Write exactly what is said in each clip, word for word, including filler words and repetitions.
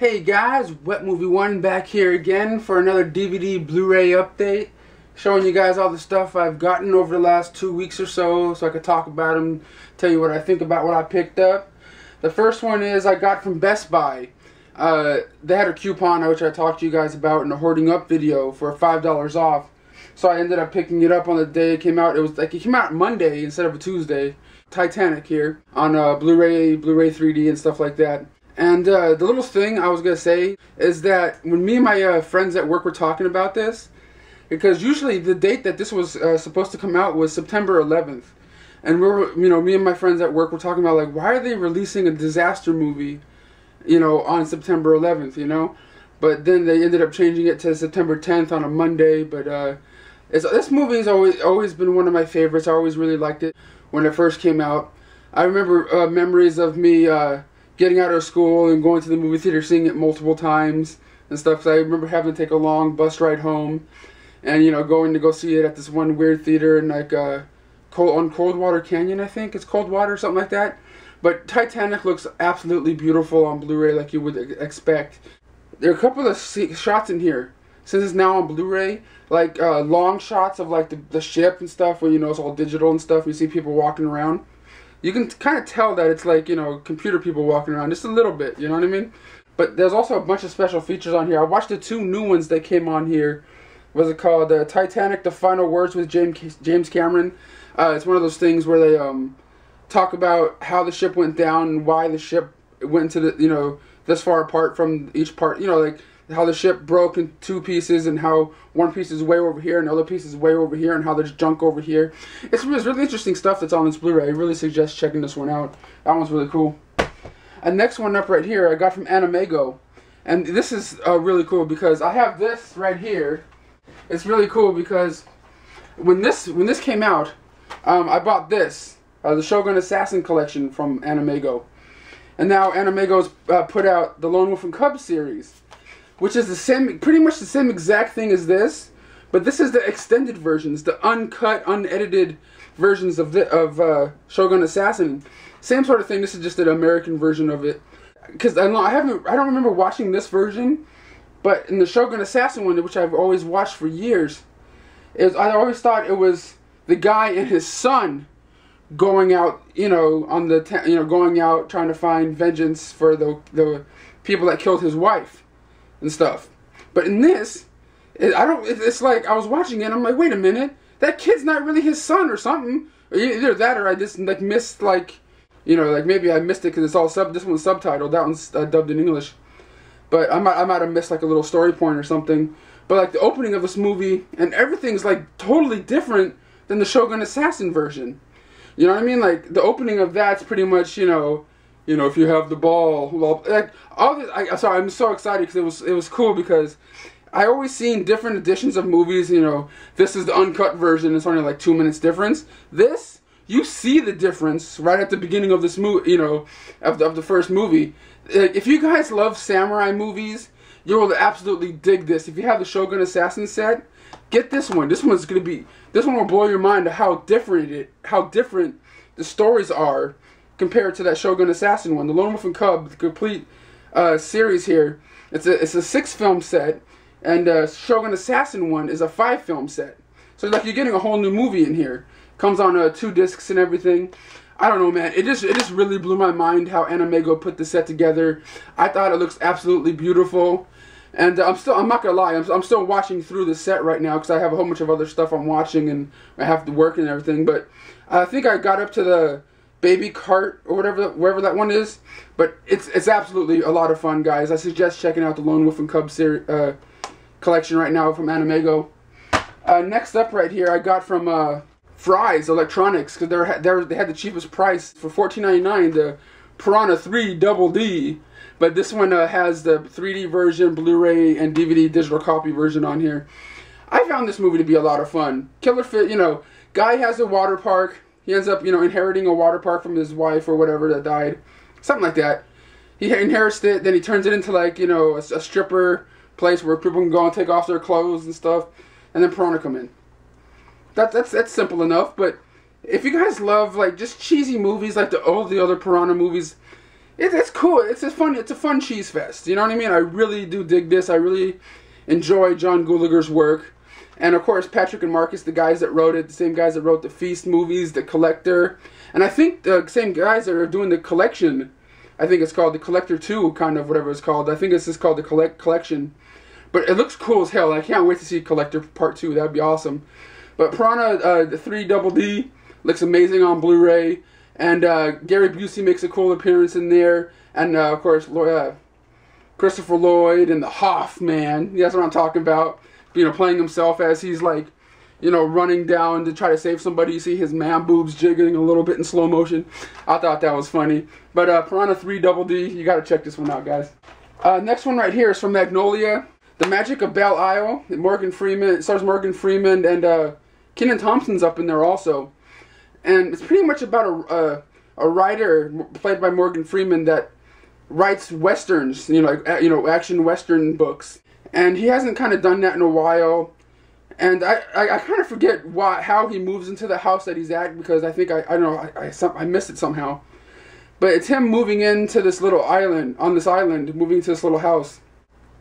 Hey guys, Wet Movie One back here again for another D V D Blu-ray update, showing you guys all the stuff I've gotten over the last two weeks or so, so I could talk about them, tell you what I think about what I picked up. The first one is I got from Best Buy. Uh, they had a coupon which I talked to you guys about in the Hoarding Up video for five dollars off, so I ended up picking it up on the day it came out. It was like it came out Monday instead of a Tuesday. Titanic here on uh, Blu-ray, Blu-ray three D and stuff like that. And uh, the little thing I was going to say is that when me and my uh, friends at work were talking about this, because usually the date that this was uh, supposed to come out was September eleventh. And we were, you know, me and my friends at work were talking about, like, why are they releasing a disaster movie, you know, on September eleventh, you know? But then they ended up changing it to September tenth on a Monday. But uh, it's, this movie has always, always been one of my favorites. I always really liked it when it first came out. I remember uh, memories of me... Uh, getting out of school and going to the movie theater, seeing it multiple times and stuff. So I remember having to take a long bus ride home and, you know, going to go see it at this one weird theater in, like, uh, Cold, on Coldwater Canyon, I think. It's Coldwater or something like that. But Titanic looks absolutely beautiful on Blu-ray, like you would expect. There are a couple of shots in here, since it's now on Blu-ray, like, uh, long shots of, like, the, the ship and stuff, where, you know, it's all digital and stuff. You see people walking around. You can kind of tell that it's like, you know, computer people walking around, just a little bit, you know what I mean? But there's also a bunch of special features on here. I watched the two new ones that came on here. What was it called? Uh, Titanic, The Final Words with James James Cameron. Uh, it's one of those things where they um, talk about how the ship went down and why the ship went to the, you know, this far apart from each part. You know, like how the ship broke in two pieces and how one piece is way over here and the other piece is way over here and how there's junk over here. It's, it's really interesting stuff that's on this Blu-ray. I really suggest checking this one out. That one's really cool. And next one up right here I got from AnimEigo. And this is uh, really cool because I have this right here. It's really cool because when this when this came out, um, I bought this, uh, the Shogun Assassin collection from AnimEigo. And now AnimEigo's uh, put out the Lone Wolf and Cub series, which is the same, pretty much the same exact thing as this, but this is the extended versions, the uncut, unedited versions of the, of uh, Shogun Assassin. Same sort of thing. This is just an American version of it, because I I haven't, I don't remember watching this version, but in the Shogun Assassin one, which I've always watched for years, it was, I always thought it was the guy and his son going out, you know, on the ta you know going out trying to find vengeance for the the people that killed his wife and stuff. But in this, it, I don't. It, it's like I was watching it. And I'm like, wait a minute, that kid's not really his son or something. Or either that, or I just like missed, like, you know, like maybe I missed it because it's all sub. This one's subtitled. That one's uh, dubbed in English. But I might, I might have missed like a little story point or something. But like the opening of this movie and everything's like totally different than the Shogun Assassin version. You know what I mean? Like the opening of that's pretty much, you know. You know, if you have the ball, well, like all this. I, sorry, I'm so excited because it was it was cool because I always seen different editions of movies. You know, this is the uncut version. It's only like two minutes difference. This, you see the difference right at the beginning of this movie. You know, of the, of the first movie. If you guys love samurai movies, you will absolutely dig this. If you have the Shogun Assassin set, get this one. This one's gonna be. This one will blow your mind to how different it, how different the stories are compared to that Shogun Assassin one. The Lone Wolf and Cub, the complete uh, series here, it's a, it's a six film set, and uh, Shogun Assassin one is a five film set. So like you're getting a whole new movie in here. Comes on uh, two discs and everything. I don't know, man, it just, it just really blew my mind how AnimEigo put the set together. I thought it looks absolutely beautiful. And uh, I'm still, I'm not gonna lie, I'm, I'm still watching through the set right now because I have a whole bunch of other stuff I'm watching and I have to work and everything, but I think I got up to the baby cart or whatever, wherever that one is, but it's it's absolutely a lot of fun, guys. I suggest checking out the Lone Wolf and Cub series uh, collection right now from AnimEigo. Uh, next up, right here, I got from uh, Fry's Electronics because they're they're they had the cheapest price for fourteen ninety-nine, the Piranha three D D, but this one uh, has the three D version, Blu-ray, and D V D digital copy version on here. I found this movie to be a lot of fun. Killer fit, you know, guy has a water park. He ends up, you know, inheriting a water park from his wife or whatever that died. Something like that. He inherits it, then he turns it into, like, you know, a, a stripper place where people can go and take off their clothes and stuff. And then Piranha come in. That, that's that's simple enough, but if you guys love, like, just cheesy movies like the all the other Piranha movies, It, it's cool. It's a fun. It's a fun cheese fest. You know what I mean? I really do dig this. I really enjoy John Gulager's work, and of course Patrick and Marcus, the guys that wrote it, the same guys that wrote the Feast movies, The Collector, and I think the same guys that are doing the collection. I think it's called The Collector two, kind of whatever it's called. I think it's just called The Collect Collection. But it looks cool as hell. I can't wait to see Collector Part two. That would be awesome. But Piranha uh, the three D D looks amazing on Blu-ray. And uh, Gary Busey makes a cool appearance in there. And, uh, of course, uh, Christopher Lloyd and the Hoffman. That's what I'm talking about. You know, playing himself as he's, like, you know, running down to try to save somebody. You see his man boobs jiggling a little bit in slow motion. I thought that was funny. But uh, Piranha three D D, you got to check this one out, guys. Uh, next one right here is from Magnolia. The Magic of Belle Isle, Morgan Freeman, it stars Morgan Freeman, and uh, Kenan Thompson's up in there also. And it's pretty much about a, uh, a writer played by Morgan Freeman that writes westerns, you know, like, you know, action western books. And he hasn't kind of done that in a while. And I, I, I kind of forget why, how he moves into the house that he's at, because I think, I, I don't know, I, I, I missed it somehow. But it's him moving into this little island, on this island, moving to this little house.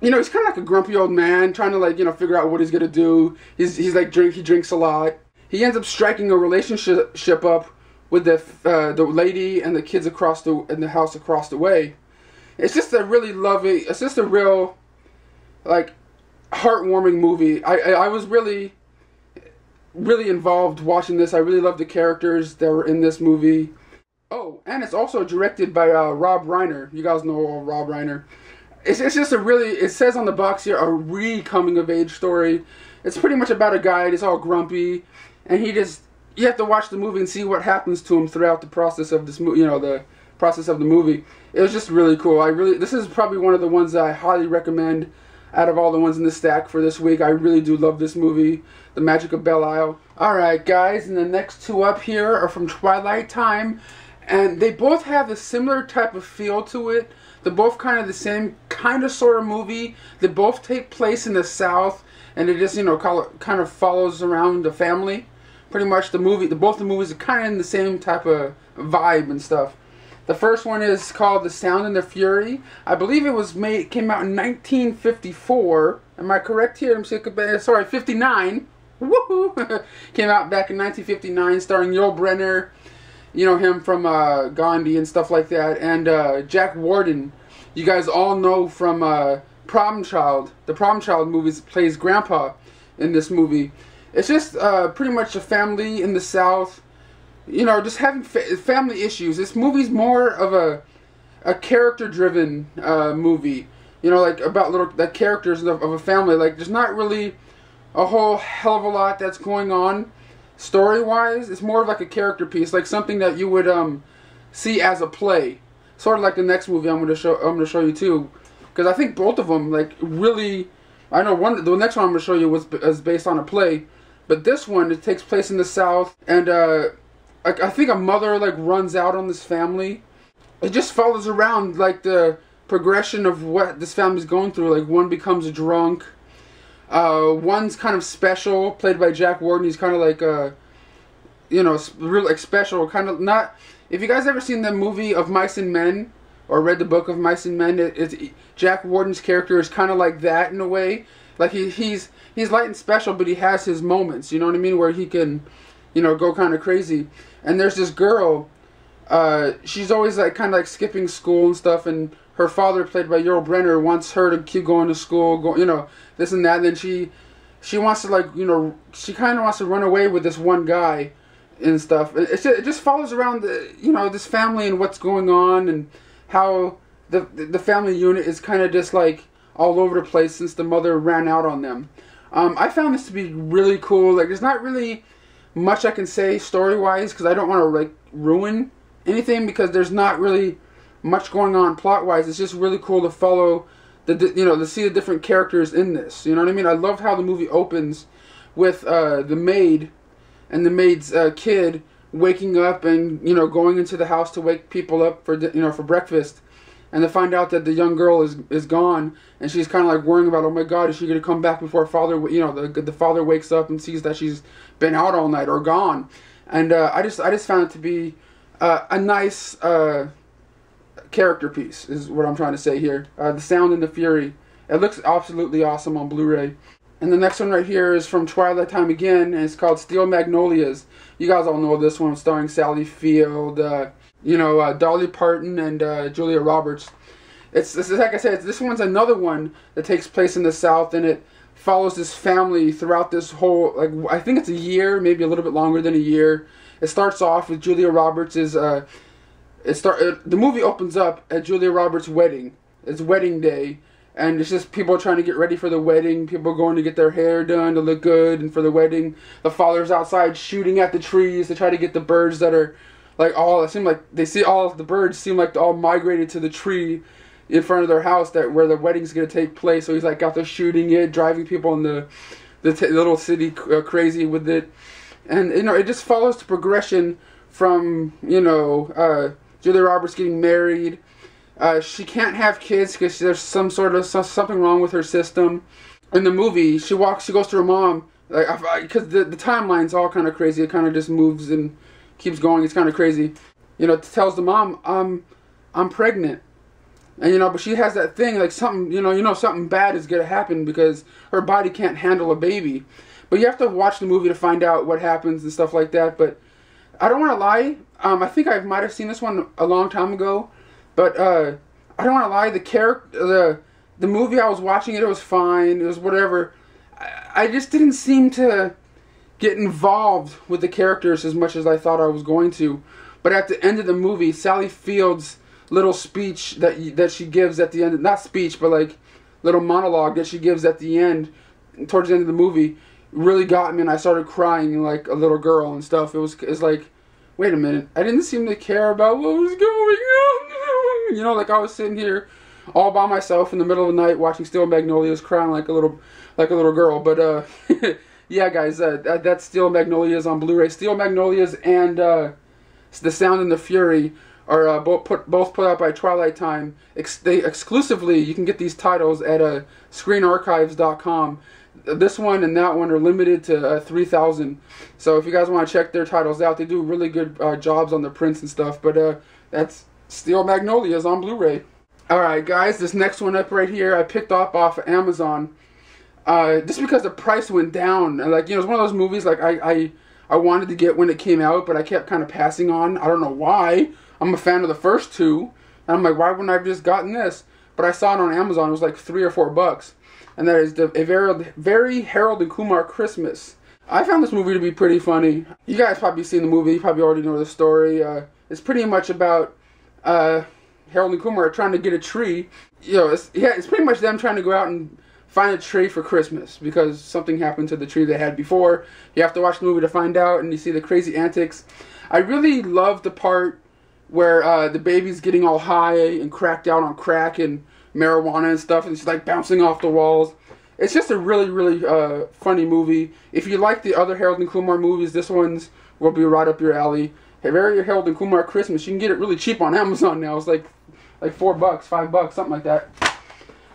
You know, he's kind of like a grumpy old man, trying to, like, you know, figure out what he's going to do. He's, he's like, drink, he drinks a lot. He ends up striking a relationship up with the, uh, the lady and the kids across the, in the house across the way. It's just a really lovely, it's just a real, like, heartwarming movie. I, I, I was really, really involved watching this. I really loved the characters that were in this movie. Oh, and it's also directed by uh, Rob Reiner. You guys know old Rob Reiner. It's, it's just a really, it says on the box here, a re-coming-of-age story. It's pretty much about a guy that's all grumpy, and he just, you have to watch the movie and see what happens to him throughout the process of this movie, you know, the process of the movie. It was just really cool. I really, this is probably one of the ones that I highly recommend out of all the ones in the stack for this week. I really do love this movie, The Magic of Belle Isle. Alright guys, and the next two up here are from Twilight Time, and they both have a similar type of feel to it. They're both kind of the same kind of sort of movie. They both take place in the South, and it just, you know, call it, kind of follows around the family. Pretty much the movie, the, both the movies are kind of in the same type of vibe and stuff. The first one is called The Sound and the Fury. I believe it was made, came out in nineteen fifty-four. Am I correct here? I'm sorry, fifty-nine. Woohoo! Came out back in nineteen fifty-nine, starring Yul Brynner. You know him from uh, Gandhi and stuff like that, and uh, Jack Warden. You guys all know from uh, Problem Child. The Problem Child movies plays Grandpa in this movie. It's just uh, pretty much a family in the South. You know, just having fa family issues. This movie's more of a a character-driven uh, movie. You know, like about little the characters of, of a family. Like there's not really a whole hell of a lot that's going on. Story-wise, it's more of like a character piece, like something that you would um, see as a play, sort of like the next movie I'm going to show. I'm going to show you too, because I think both of them, like really, I know one. The next one I'm going to show you was is based on a play, but this one it takes place in the South, and uh, I, I think a mother like runs out on this family. It just follows around like the progression of what this family's going through. Like one becomes a drunk. Uh, one's kind of special, played by Jack Warden. He's kind of like, uh, you know, real like special, kind of not. If you guys ever seen the movie of Mice and Men or read the book of Mice and Men, it, it's Jack Warden's character is kind of like that in a way. Like he he's he's light and special, but he has his moments. You know what I mean, where he can, you know, go kind of crazy. And there's this girl. Uh, she's always like kind of like skipping school and stuff, and her father, played by Yul Brynner, wants her to keep going to school, go, you know, this and that. And then she, she wants to like, you know, she kind of wants to run away with this one guy and stuff. It, it, it just follows around, the, you know, this family and what's going on and how the the family unit is kind of just like all over the place since the mother ran out on them. Um, I found this to be really cool. Like, there's not really much I can say story-wise because I don't want to like ruin anything because there's not really much going on plot-wise. It's just really cool to follow, the you know, to see the different characters in this. You know what I mean? I love how the movie opens with uh, the maid and the maid's uh, kid waking up and, you know, going into the house to wake people up for, you know, for breakfast, and to find out that the young girl is is gone, and she's kind of like worrying about, oh my God, is she gonna come back before father? You know, the the father wakes up and sees that she's been out all night or gone, and uh, I just I just found it to be uh, a nice. Uh, character piece is what I'm trying to say here. Uh, The Sound and the Fury. It looks absolutely awesome on Blu-ray. And the next one right here is from Twilight Time again, and it's called Steel Magnolias. You guys all know this one, starring Sally Field, uh, you know, uh, Dolly Parton, and uh, Julia Roberts. It's, it's like I said, it's, this one's another one that takes place in the South, and it follows this family throughout this whole, like, I think it's a year, maybe a little bit longer than a year. It starts off with Julia Roberts is, uh, it start, it, the movie opens up at Julia Roberts' wedding. It's wedding day. And it's just people trying to get ready for the wedding. People going to get their hair done to look good and for the wedding. The father's outside shooting at the trees to try to get the birds that are like all, it seemed like they see all the birds seem like they all migrated to the tree in front of their house that where the wedding's going to take place. So he's like out there shooting it, driving people in the, the t little city uh, crazy with it. And you know, it just follows the progression from, you know, uh, Julia Roberts getting married. Uh, she can't have kids because there's some sort of something wrong with her system. In the movie, she walks, she goes to her mom, like, because the, the timeline's all kind of crazy. It kind of just moves and keeps going. It's kind of crazy, you know. Tells the mom, "I'm, I'm pregnant," and you know, but she has that thing like something, you know, you know, something bad is gonna happen because her body can't handle a baby. But you have to watch the movie to find out what happens and stuff like that. But I don't want to lie. Um, I think I might have seen this one a long time ago. But uh, I don't want to lie, the character, the the movie I was watching it, it was fine, it was whatever. I, I just didn't seem to get involved with the characters as much as I thought I was going to. But at the end of the movie, Sally Field's little speech that that she gives at the end, not speech, but like little monologue that she gives at the end, towards the end of the movie, really got me, and I started crying like a little girl and stuff. It was, it was like, wait a minute, I didn't seem to care about what was going on. You know, like I was sitting here all by myself in the middle of the night watching Steel Magnolias, crying like a little, like a little girl. But uh, yeah, guys, uh, that, that's Steel Magnolias on Blu-ray. Steel Magnolias and uh, The Sound and the Fury are uh, both put both put out by Twilight Time. Ex they exclusively, you can get these titles at uh, screen archives dot com. This one and that one are limited to uh, three thousand. So if you guys want to check their titles out, they do really good uh, jobs on the prints and stuff. But uh, that's Steel Magnolias on Blu-ray. Alright guys, this next one up right here I picked up off of Amazon. Uh, just because the price went down. And like, you know, it's one of those movies like I, I I wanted to get when it came out, but I kept kind of passing on. I don't know why. I'm a fan of the first two. And I'm like, why wouldn't I have just gotten this? But I saw it on Amazon. It was like three or four bucks. And that is the a very, very Harold and Kumar Christmas. I found this movie to be pretty funny. You guys probably seen the movie. You probably already know the story. Uh, it's pretty much about Uh, Harold and Kumar are trying to get a tree. You know, it's, yeah, it's pretty much them trying to go out and find a tree for Christmas because something happened to the tree they had before. You have to watch the movie to find out, and you see the crazy antics. I really love the part where uh, the baby's getting all high and cracked out on crack and marijuana and stuff, and she's like bouncing off the walls. It's just a really, really uh, funny movie. If you like the other Harold and Kumar movies, this one's will be right up your alley. Hey, very Harold and Kumar Christmas. You can get it really cheap on Amazon now. It's like like four bucks, five bucks, something like that.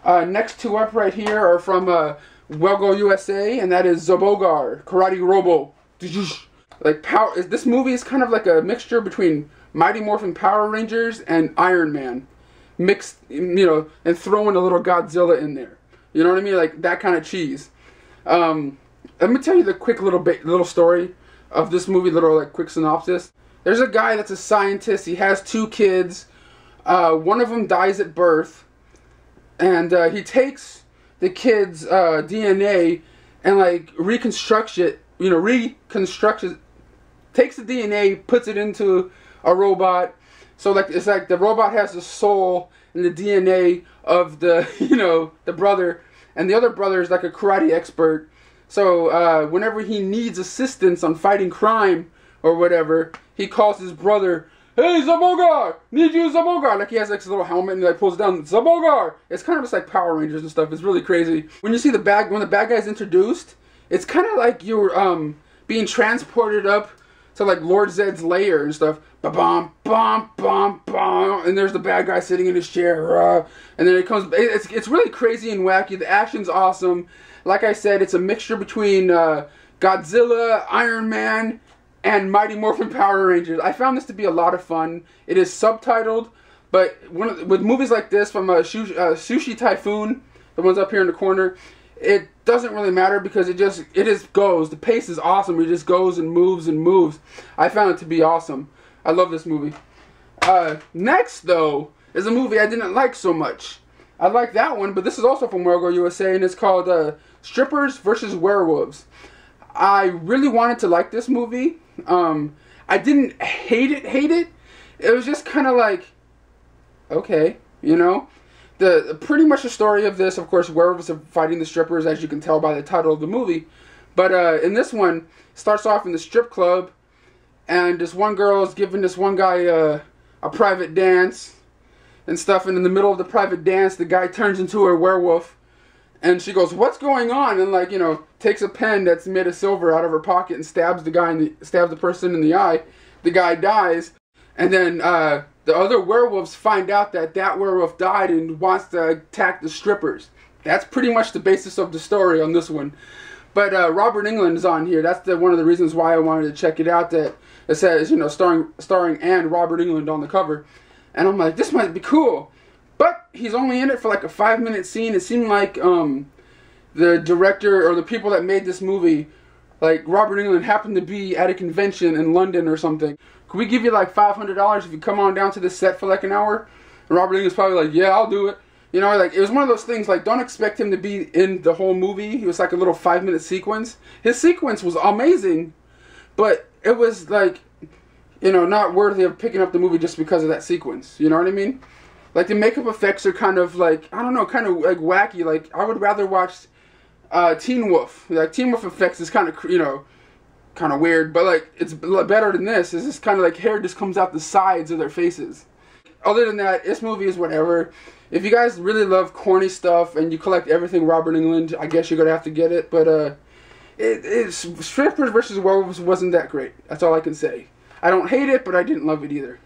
Uh, next two up right here are from uh, Well Go U S A, and that is Zaborgar, Karate Robo. Like power. This movie is kind of like a mixture between Mighty Morphin Power Rangers and Iron Man, mixed, you know, and throwing a little Godzilla in there. You know what I mean? Like that kind of cheese. Um, let me tell you the quick little bit, little story of this movie. Little like quick synopsis. There's a guy that's a scientist. He has two kids. Uh, one of them dies at birth, and uh, he takes the kid's uh, D N A and like reconstructs it. You know, reconstructs it. Takes the D N A, puts it into a robot. So like it's like the robot has the soul and the D N A of the you know the brother, and the other brother is like a karate expert. So uh, whenever he needs assistance on fighting crime or whatever, he calls his brother, "Hey, Zaborgar! Need you, Zaborgar!" Like, he has, like, his little helmet, and he, like, pulls it down, "Zaborgar!" It's kind of just like Power Rangers and stuff. It's really crazy. When you see the bad, when the bad guy's introduced, it's kind of like you're, um, being transported up to, like, Lord Zed's lair and stuff. Ba-bomb, bomb, bomb, bomb, and there's the bad guy sitting in his chair, uh, and then it comes, it's, it's really crazy and wacky. The action's awesome. Like I said, it's a mixture between, uh, Godzilla, Iron Man, and Mighty Morphin Power Rangers. I found this to be a lot of fun. It is subtitled, But one of the, with movies like this from uh, Sushi, uh, Sushi Typhoon, the ones up here in the corner, it doesn't really matter because it just it just goes. The pace is awesome. It just goes and moves and moves. I found it to be awesome. I love this movie. Uh, next, though, is a movie I didn't like so much. I like that one, but this is also from Well Go U S A, and it's called uh, Strippers versus. Werewolves. I really wanted to like this movie. Um, I didn't hate it, hate it. It was just kind of like, okay, you know? The pretty much the story of this, of course, werewolves are fighting the strippers, as you can tell by the title of the movie. But uh, in this one, it starts off in the strip club, and this one girl is giving this one guy uh, a private dance and stuff, and in the middle of the private dance, the guy turns into a werewolf, and she goes, "What's going on?" And, like, you know, takes a pen that's made of silver out of her pocket and stabs the guy in the, stabs the person in the eye. The guy dies, and then uh, the other werewolves find out that that werewolf died and wants to attack the strippers. That's pretty much the basis of the story on this one. But uh, Robert Englund is on here. That's the, one of the reasons why I wanted to check it out. That it says, you know, starring starring and Robert Englund on the cover. And I'm like, this might be cool. But he's only in it for like a five minute scene. It seemed like um, the director or the people that made this movie, like Robert Englund, happened to be at a convention in London or something. Could we give you like five hundred dollars if you come on down to this set for like an hour? And Robert Englund's probably like, yeah, I'll do it. You know, like, it was one of those things, like, don't expect him to be in the whole movie. It was like a little five minute sequence. His sequence was amazing, but it was like, you know, not worthy of picking up the movie just because of that sequence. You know what I mean? Like, the makeup effects are kind of like, I don't know, kind of like wacky. Like, I would rather watch uh, Teen Wolf. Like, Teen Wolf effects is kind of, you know, kind of weird, but like, it's better than this. It's just kind of like hair just comes out the sides of their faces. Other than that, this movie is whatever. If you guys really love corny stuff and you collect everything Robert Englund, I guess you're going to have to get it. But uh, it, it's, Strippers versus. Werewolves wasn't that great. That's all I can say. I don't hate it, but I didn't love it either.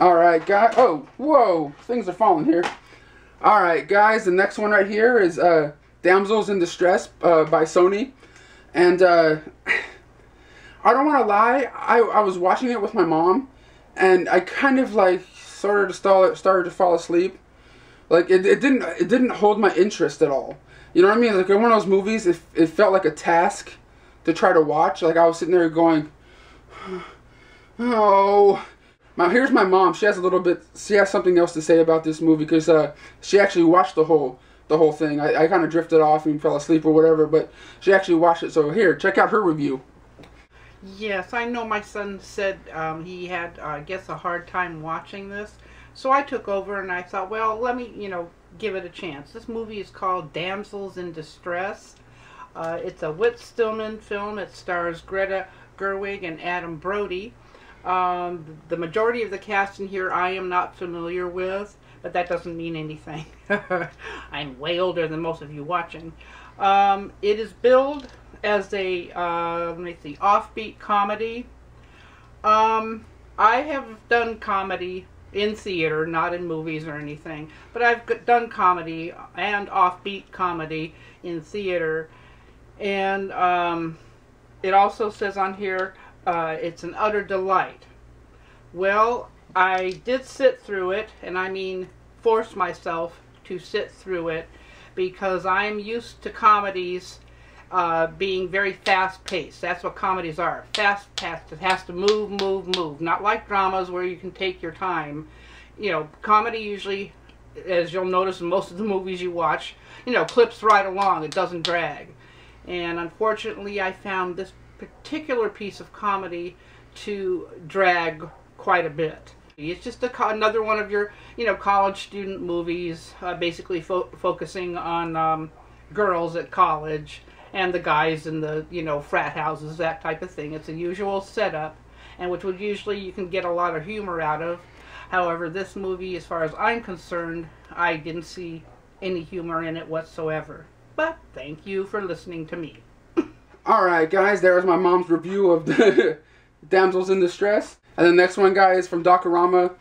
Alright, guys. Oh, whoa. Things are falling here. Alright, guys. The next one right here is uh, Damsels in Distress uh, by Sony. And uh, I don't want to lie. I, I was watching it with my mom. And I kind of like started to, stall, started to fall asleep. Like, it, it, didn't, it didn't hold my interest at all. You know what I mean? Like, in one of those movies, it, it felt like a task to try to watch. Like, I was sitting there going... Oh, now here's my mom. She has a little bit. She has something else to say about this movie because uh, she actually watched the whole the whole thing. I, I kind of drifted off and fell asleep or whatever, but she actually watched it. So here, check out her review. Yes, I know my son said um, he had, uh, I guess, a hard time watching this. So I took over and I thought, well, let me, you know, give it a chance. This movie is called Damsels in Distress. Uh, it's a Whit Stillman film. It stars Greta Gerwig and Adam Brody. Um, the majority of the cast in here I am not familiar with, but that doesn't mean anything. I'm way older than most of you watching. Um, it is billed as a, uh, let me see, offbeat comedy. Um, I have done comedy in theater, not in movies or anything, but I've done comedy and offbeat comedy in theater. And um, it also says on here, Uh, it's an utter delight. Well, I did sit through it, and I mean force myself to sit through it, because I'm used to comedies uh, being very fast-paced. That's what comedies are. Fast-paced. It has to move, move, move. Not like dramas where you can take your time. You know, comedy usually, as you'll notice in most of the movies you watch, you know, clips right along. It doesn't drag. And unfortunately, I found this particular piece of comedy to drag quite a bit. It's just a, another one of your, you know, college student movies, uh, basically fo focusing on um, girls at college and the guys in the, you know, frat houses, that type of thing. It's a usual setup, and which would usually you can get a lot of humor out of. However, this movie, as far as I'm concerned, I didn't see any humor in it whatsoever. But thank you for listening to me. Alright, guys, there's my mom's review of the Damsels in Distress. And the next one, guys, from Dokorama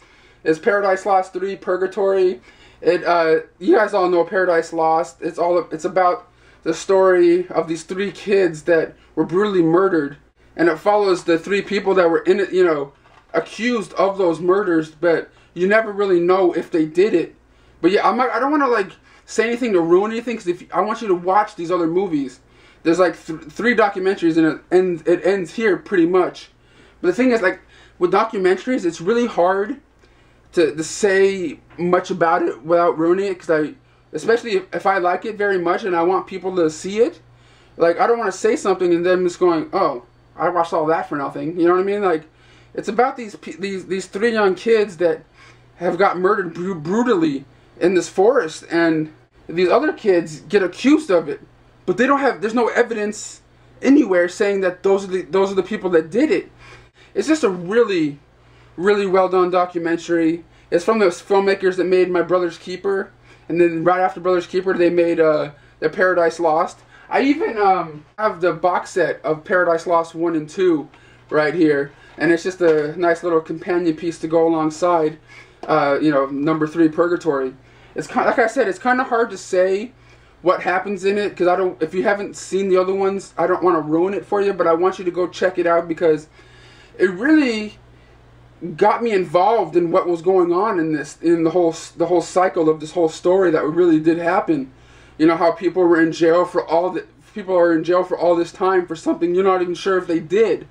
is Paradise Lost three: Purgatory. It, uh, you guys all know Paradise Lost. It's all, it's about the story of these three kids that were brutally murdered. And it follows the three people that were in it, you know, accused of those murders, but you never really know if they did it. But yeah, I'm not, I don't want to like say anything to ruin anything, because if I want you to watch these other movies. There's like th three documentaries, and it ends, it ends here pretty much. But the thing is, like with documentaries, it's really hard to, to say much about it without ruining it, because I, especially if, if I like it very much and I want people to see it, like I don't want to say something and then just going, oh, I watched all that for nothing. You know what I mean? Like, it's about these these these three young kids that have got murdered br brutally in this forest, and these other kids get accused of it, but they don't have. There's no evidence anywhere saying that those are the those are the people that did it. It's just a really, really well done documentary. It's from those filmmakers that made My Brother's Keeper, and then right after Brother's Keeper, they made uh, the Paradise Lost. I even um, have the box set of Paradise Lost one and two right here, and it's just a nice little companion piece to go alongside, uh, you know, number three, Purgatory. It's kind, like I said, it's kind of hard to say what happens in it, because I don't. If you haven't seen the other ones, I don't want to ruin it for you, but I want you to go check it out, because it really got me involved in what was going on in this, in the whole the whole cycle of this whole story that really did happen. You know, how people were in jail for all the people are in jail for all this time for something you're not even sure if they did.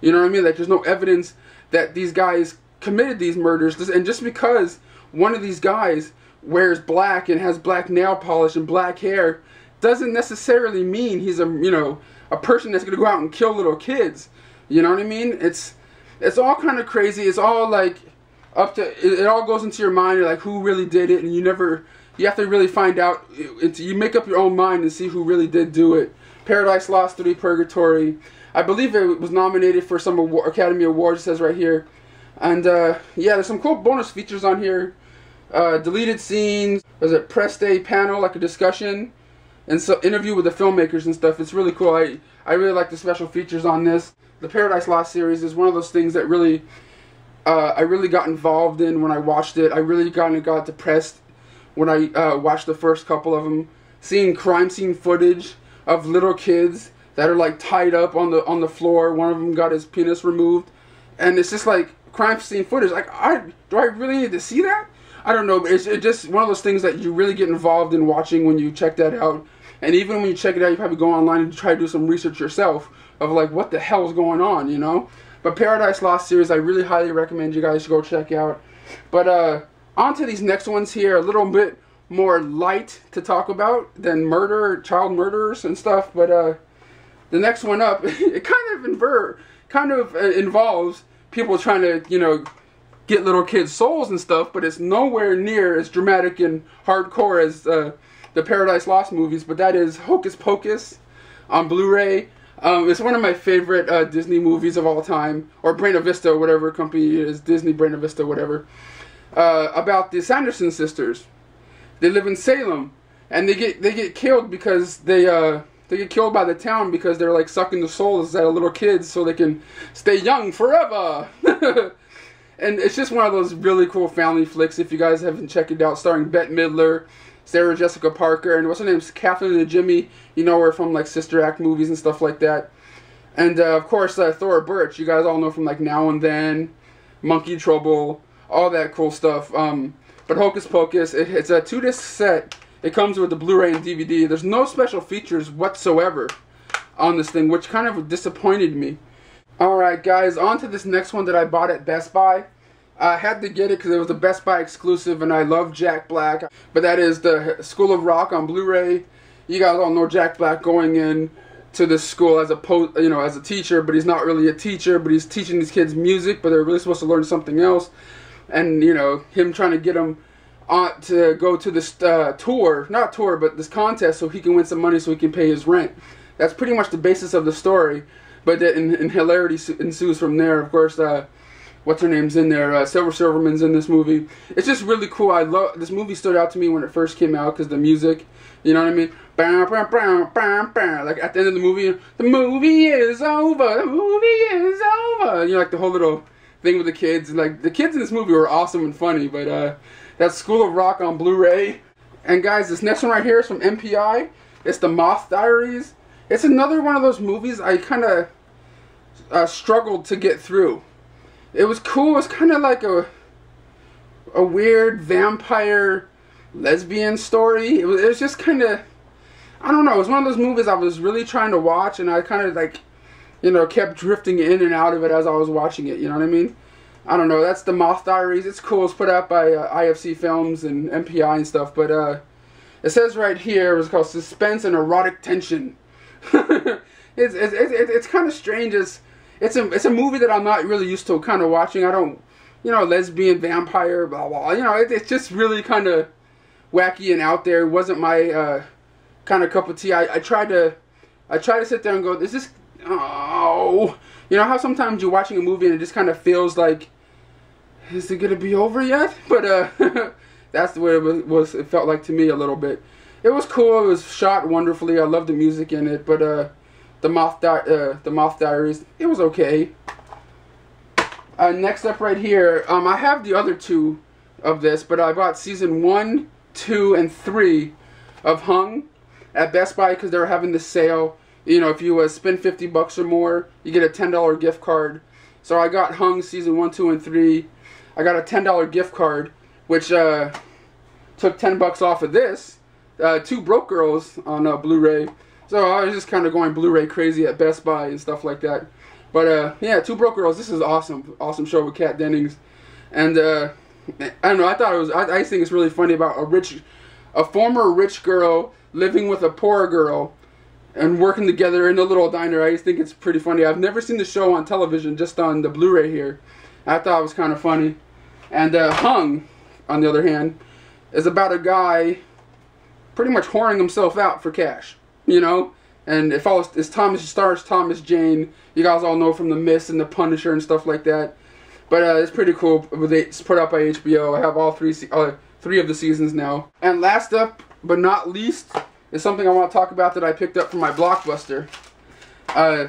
You know what I mean? Like, there's no evidence that these guys committed these murders, and just because one of these guys wears black and has black nail polish and black hair doesn't necessarily mean he's a you know a person that's gonna go out and kill little kids. You know what I mean? It's it's all kind of crazy. It's all like up to it, it all goes into your mind. You're like, who really did it, and you never. You have to really find out. It's, you make up your own mind and see who really did do it. Paradise Lost three, Purgatory. I believe it was nominated for some award, Academy Awards, it says right here. And uh, yeah, there's some cool bonus features on here. Uh, deleted scenes. There's a press day panel, like a discussion. And so interview with the filmmakers and stuff. It's really cool. I, I really like the special features on this. The Paradise Lost series is one of those things that really, uh, I really got involved in when I watched it. I really kind of got depressed when I uh, watched the first couple of them, seeing crime scene footage of little kids that are like tied up on the on the floor. One of them got his penis removed, and it's just like crime scene footage. Like, I do I really need to see that? I don't know. But it's it just one of those things that you really get involved in watching when you check that out. And even when you check it out, you probably go online and try to do some research yourself of like what the hell is going on, you know? But Paradise Lost series, I really highly recommend you guys to go check out. But uh. On to these next ones here, a little bit more light to talk about than murder, child murderers and stuff. But uh, the next one up, it kind of invert, kind of involves people trying to, you know, get little kids' souls and stuff. But it's nowhere near as dramatic and hardcore as uh, the Paradise Lost movies. But that is Hocus Pocus on Blu-ray. Um, it's one of my favorite uh, Disney movies of all time, or Buena Vista, whatever company it is, Disney, Buena Vista, whatever. Uh, about the Sanderson sisters. They live in Salem, and they get they get killed because they uh, they get killed by the town because they're like sucking the souls out of little kids so they can stay young forever. And it's just one of those really cool family flicks. If you guys haven't checked it out, starring Bette Midler, Sarah Jessica Parker, and what's her name, Kathleen and Jimmy. You know her from like Sister Act movies and stuff like that. And uh, of course uh, Thora Birch. You guys all know from like Now and Then, Monkey Trouble. All that cool stuff. Um, but Hocus Pocus, it, it's a two-disc set. It comes with the Blu-ray and D V D. There's no special features whatsoever on this thing, which kind of disappointed me. Alright guys, on to this next one that I bought at Best Buy. I had to get it because it was a Best Buy exclusive, and I love Jack Black. But that is the School of Rock on Blu-ray. You guys all know Jack Black going in to this school as a po you know as a teacher, but he's not really a teacher, but he's teaching these kids music, but they're really supposed to learn something else. And, you know, him trying to get him on to go to this uh, tour, not tour, but this contest so he can win some money so he can pay his rent. That's pretty much the basis of the story. But then and hilarity ensues from there. Of course, uh, what's her name's in there? Uh, Silver Silverman's in this movie. It's just really cool. I love this movie. Stood out to me when it first came out because the music, you know what I mean? Bam, bam, bam, bam, bam. Like at the end of the movie, the movie is over. The movie is over. You know, like the whole little thing with the kids, and like the kids in this movie were awesome and funny. But uh, that's School of Rock on Blu-ray. And guys, this next one right here is from M P I. It's The Moth Diaries. It's another one of those movies I kind of uh, struggled to get through. It was cool. It's kind of like a a weird vampire lesbian story. It was, it was just kind of, I don't know, it was one of those movies I was really trying to watch, and I kind of like, you know, kept drifting in and out of it as I was watching it, you know what I mean? I don't know, that's The Moth Diaries. It's cool, it's put out by uh, I F C Films and M P I and stuff, but uh, it says right here, it was called Suspense and Erotic Tension. it's it's, it's, it's kind of strange. It's, it's, a, it's a movie that I'm not really used to kind of watching. I don't, you know, lesbian, vampire, blah, blah. You know, it, it's just really kind of wacky and out there. It wasn't my uh, kind of cup of tea. I, I tried to, I tried to sit there and go, is this, oh. You know how sometimes you're watching a movie and it just kind of feels like, is it gonna be over yet? But uh, that's the way it was, was. It felt like to me a little bit. It was cool. It was shot wonderfully. I loved the music in it. But uh, the Moth Di uh, the Moth Diaries, it was okay. Uh, next up, right here, um, I have the other two of this, but I bought season one, two, and three of Hung at Best Buy because they were having this sale. You know, if you uh, spend fifty bucks or more, you get a ten dollar gift card. So I got Hung season one, two, and three. I got a ten dollar gift card, which uh, took ten bucks off of this. Uh, Two Broke Girls on uh, Blu Ray. So I was just kind of going Blu Ray crazy at Best Buy and stuff like that. But uh, yeah, Two Broke Girls. This is awesome, awesome show with Kat Dennings. And uh, I don't know. I thought it was. I, I just think it's really funny about a rich, a former rich girl living with a poor girl and working together in a little diner. I just think it's pretty funny. I've never seen the show on television, just on the Blu-ray here. I thought it was kind of funny. And uh, Hung, on the other hand, is about a guy pretty much whoring himself out for cash, you know? And it follows, it's Thomas, stars Thomas Jane, you guys all know from The Mist and The Punisher and stuff like that. But uh, it's pretty cool. It's put out by H B O. I have all three, uh, three of the seasons now. And last up, but not least, is something I want to talk about that I picked up from my Blockbuster. Uh,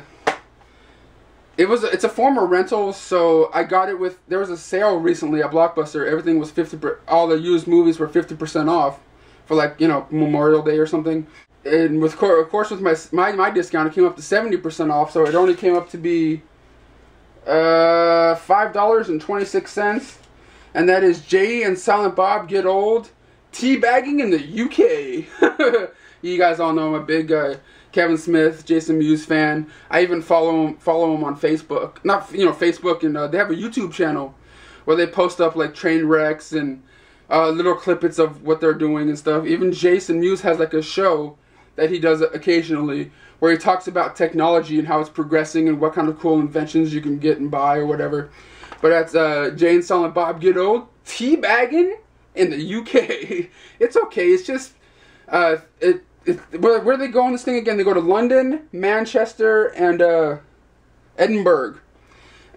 it was it's a former rental, so I got it with, there was a sale recently at Blockbuster. Everything was fifty, all the used movies were fifty percent off for, like, you know, Memorial Day or something. And with of course with my my my discount, it came up to seventy percent off, so it only came up to be uh, five dollars and twenty-six cents, and that is Jay and Silent Bob Get Old, Teabagging in the U K. You guys all know I'm a big uh, Kevin Smith, Jason Mewes fan. I even follow him, follow him on Facebook. Not, you know, Facebook, and uh, they have a YouTube channel where they post up like train wrecks and uh, little clippets of what they're doing and stuff. Even Jason Mewes has like a show that he does occasionally where he talks about technology and how it's progressing and what kind of cool inventions you can get and buy or whatever. But that's uh, Jay and Silent Bob Get Old, Teabagging in the U K. It's okay. It's just uh, it. It, where, where do they go on this thing again? They go to London, Manchester, and uh, Edinburgh.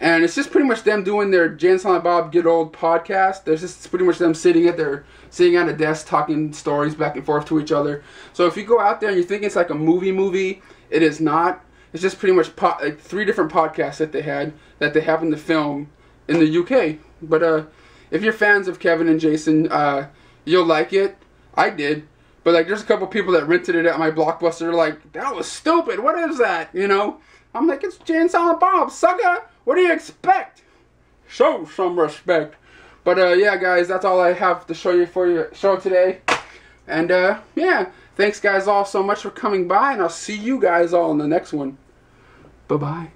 And it's just pretty much them doing their Jay and Silent Bob Get Old podcast. There's just pretty much them sitting at their sitting at a desk talking stories back and forth to each other. So if you go out there and you think it's like a movie movie, it is not. It's just pretty much po like three different podcasts that they had that they happened to film in the U K. But uh, if you're fans of Kevin and Jason, uh, you'll like it. I did. But, like, there's a couple people that rented it at my Blockbuster like, that was stupid, what is that, you know? I'm like, it's Jay and Silent Bob, sucker, what do you expect? Show some respect. But, uh, yeah, guys, that's all I have to show you for your show today. And, uh, yeah, thanks, guys, all so much for coming by, and I'll see you guys all in the next one. Bye-bye.